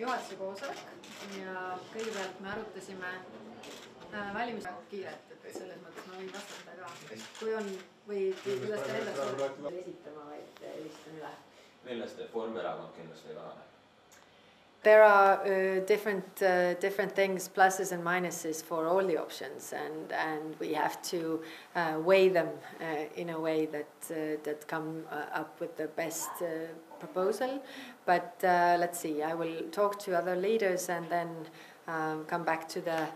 juhatuse koosolek ja kõigepealt me arutasime välimised kiiret, et selles mõttes ma võin vastata ka, kui on või kuidas te endast esitama, vaid ühistan üle. Millest Reformierakond kindlasti ei vahane? There are different things, pluses and minuses for all the options, and we have to weigh them in a way that come up with the best proposal. But let's see. I will talk to other leaders and then come back to the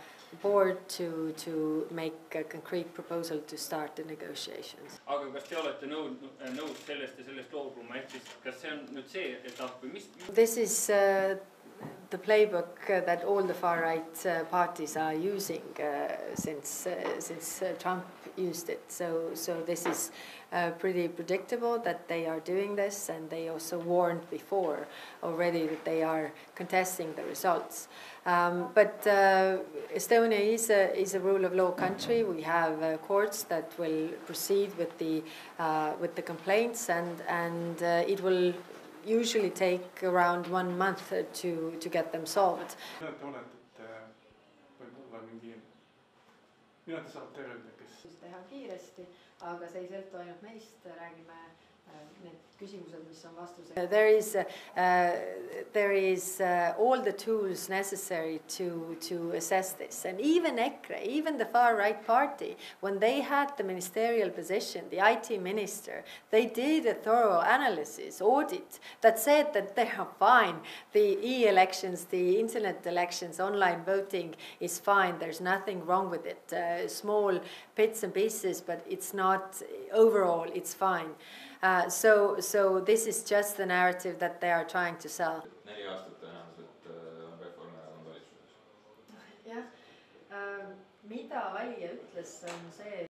board to make a concrete proposal to start the negotiations. Aga kas te olete nõus sellest loobuma? Kas see on nüüd see etapp või mis? This is the playbook that all the far-right parties are using since Trump used it. So this is pretty predictable that they are doing this, and they also warned before already that they are contesting the results. But Estonia is a rule of law country. We have courts that will proceed with the complaints, and it will usually take around 1 month to get them solved. Teha kiiresti, aga see ei sõltu ainult meist, räägime need küsimused, mis on vastused. There is all the tools necessary to assess this, and even Ekre, even the far-right party, when they had the ministerial position, the IT minister, they did a thorough analysis, audit, that said that they are fine. The E-elections, the internet elections, online voting is fine. There's nothing wrong with it. Small bits and pieces, but it's not overall. It's fine. So this is just the narrative that they are trying to sell. 4 aastat enamiselt on Reformierakond valitsuses. Jah, mida valija ütles, on see,